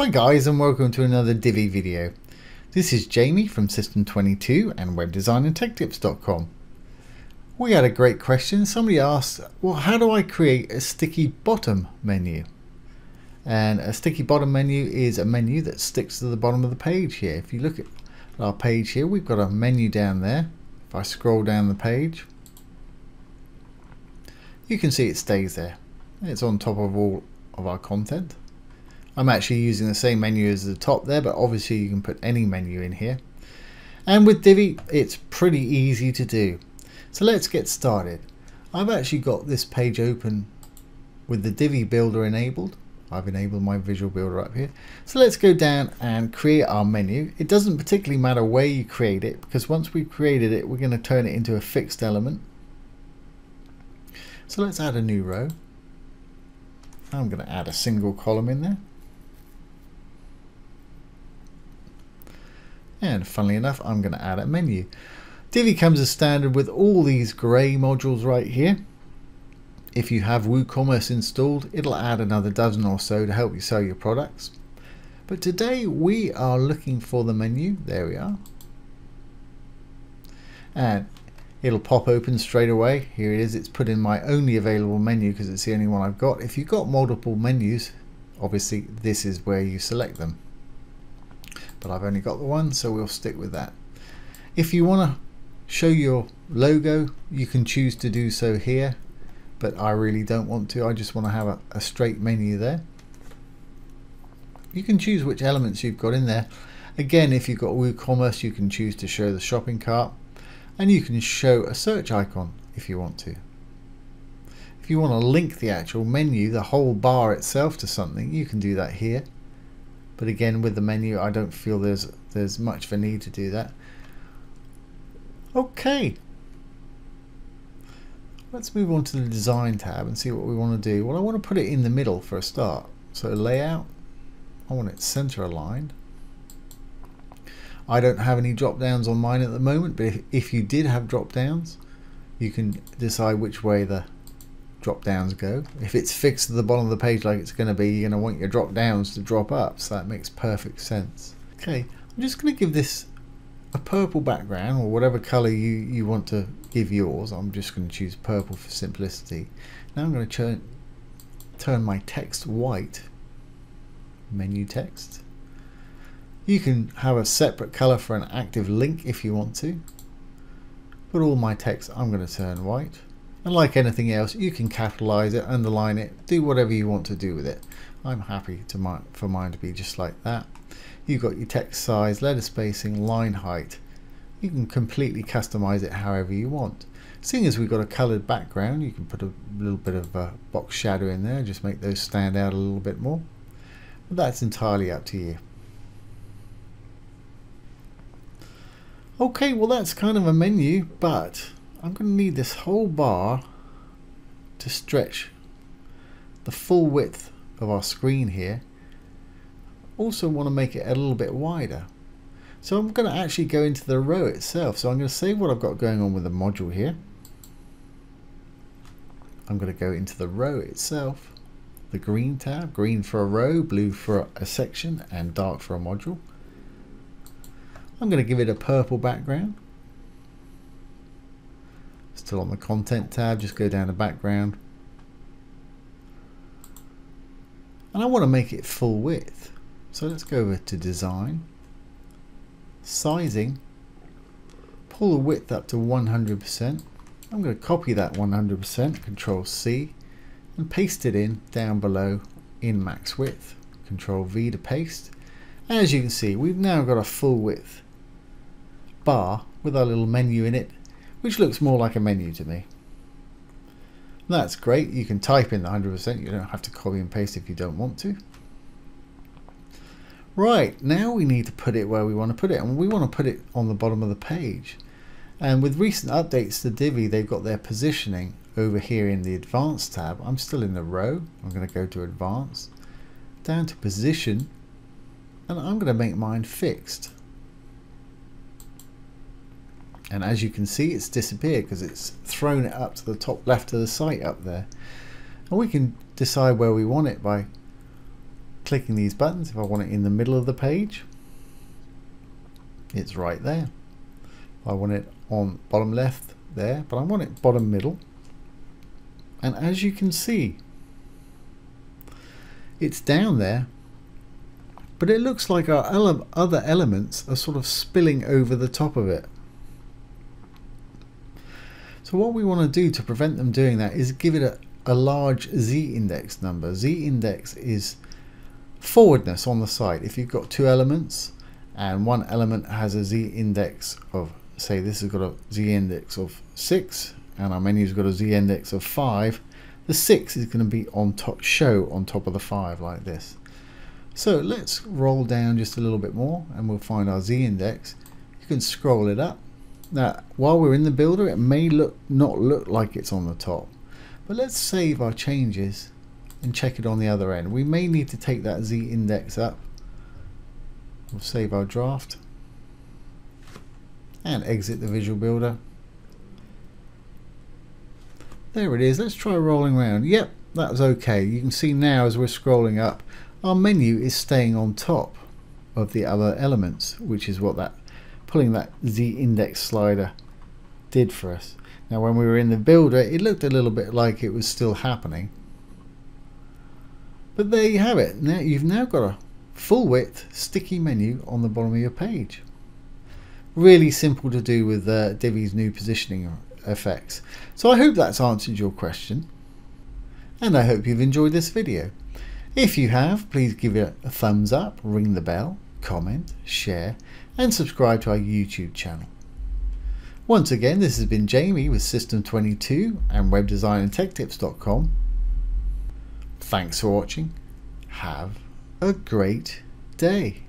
Hi guys, and welcome to another Divi video. This is Jamie from System22 and webdesignandtechtips.com. We had a great question. Somebody asked, well, how do I create a sticky bottom menu? And a sticky bottom menu is a menu that sticks to the bottom of the page here. If you look at our page here, we've got a menu down there. If I scroll down the page, you can see it stays there. It's on top of all of our content. I'm actually using the same menu as the top there, but obviously you can put any menu in here. And with Divi, it's pretty easy to do. So let's get started. I've actually got this page open with the Divi builder enabled. I've enabled my visual builder up here. So let's go down and create our menu. It doesn't particularly matter where you create it, because once we've created it, we're going to turn it into a fixed element. So let's add a new row. I'm going to add a single column in there. And funnily enough, I'm going to add a menu. Divi comes as standard with all these grey modules right here. If you have WooCommerce installed, it'll add another dozen or so to help you sell your products. But today we are looking for the menu. There we are. And it'll pop open straight away. Here it is. It's put in my only available menu because it's the only one I've got. If you've got multiple menus, obviously this is where you select them. But I've only got the one, so we'll stick with that. If you want to show your logo, you can choose to do so here, but I really don't want to. I just want to have a straight menu there. You can choose which elements you've got in there. Again, if you've got WooCommerce, you can choose to show the shopping cart, and you can show a search icon if you want to. If you want to link the actual menu, the whole bar itself, to something, you can do that here. But again, with the menu, I don't feel there's much of a need to do that. Okay, let's move on to the design tab and see what we want to do. Well, I want to put it in the middle for a start. So layout, I want it center aligned. I don't have any drop downs on mine at the moment, but if you did have drop downs, you can decide which way the drop downs go. If it's fixed to the bottom of the page like it's going to be, you're going to want your drop downs to drop up, so that makes perfect sense. Okay, I'm just going to give this a purple background, or whatever color you want to give yours. I'm just going to choose purple for simplicity. Now I'm going to turn my text white, menu text. You can have a separate color for an active link if you want to, but all my text I'm going to turn white. And like anything else, you can capitalize it, underline it, do whatever you want to do with it. I'm happy for mine to be just like that. You've got your text size, letter spacing, line height. You can completely customize it however you want. Seeing as we've got a colored background, you can put a little bit of a box shadow in there, just make those stand out a little bit more. But that's entirely up to you. Okay, well that's kind of a menu, but I'm going to need this whole bar to stretch the full width of our screen here. Also want to make it a little bit wider. So I'm going to actually go into the row itself. So I'm going to save what I've got going on with the module here. I'm going to go into the row itself, the green tab, green for a row, blue for a section, and dark for a module. I'm going to give it a purple background. Still on the content tab, just go down to background. And I want to make it full width. So let's go over to design, sizing, pull the width up to 100%. I'm going to copy that 100%, Control C, and paste it in down below in max width, Control V to paste. And as you can see, we've now got a full width bar with our little menu in it, which looks more like a menu to me. That's great. You can type in the 100%. You don't have to copy and paste if you don't want to. Right, now we need to put it where we want to put it, and we want to put it on the bottom of the page. And with recent updates to Divi, they've got their positioning over here in the Advanced tab. I'm still in the row. I'm going to go to Advanced, down to Position, and I'm going to make mine fixed. And as you can see, it's disappeared because it's thrown it up to the top left of the site up there. And we can decide where we want it by clicking these buttons, if I want it in the middle of the page, it's right there. If I want it on bottom left, there, but I want it bottom middle. And as you can see, it's down there, but it looks like our other elements are sort of spilling over the top of it. So what we want to do to prevent them doing that is give it a large Z index number. Z index is forwardness on the site. If you've got two elements and one element has a Z index of, say this has got a Z index of 6 and our menu's got a Z index of 5, the 6 is going to be on top, show on top of the 5 like this. So let's roll down just a little bit more and we'll find our Z index. You can scroll it up. Now while we're in the builder it may not look like it's on the top, but let's save our changes and check it on the other end. We may need to take that Z index up. We'll save our draft and exit the visual builder. There it is. Let's try rolling around. Yep, that was okay. You can see now as we're scrolling up our menu is staying on top of the other elements, which is what that pulling that Z index slider did for us. Now when we were in the builder it looked a little bit like it was still happening, but there you have it. Now you've now got a full width sticky menu on the bottom of your page. Really simple to do with Divi's new positioning effects. So I hope that's answered your question and I hope you've enjoyed this video. If you have, please give it a thumbs up, ring the bell, comment, share and subscribe to our YouTube channel. Once again, this has been Jamie with System22 and webdesignandtechtips.com. Thanks for watching. Have a great day.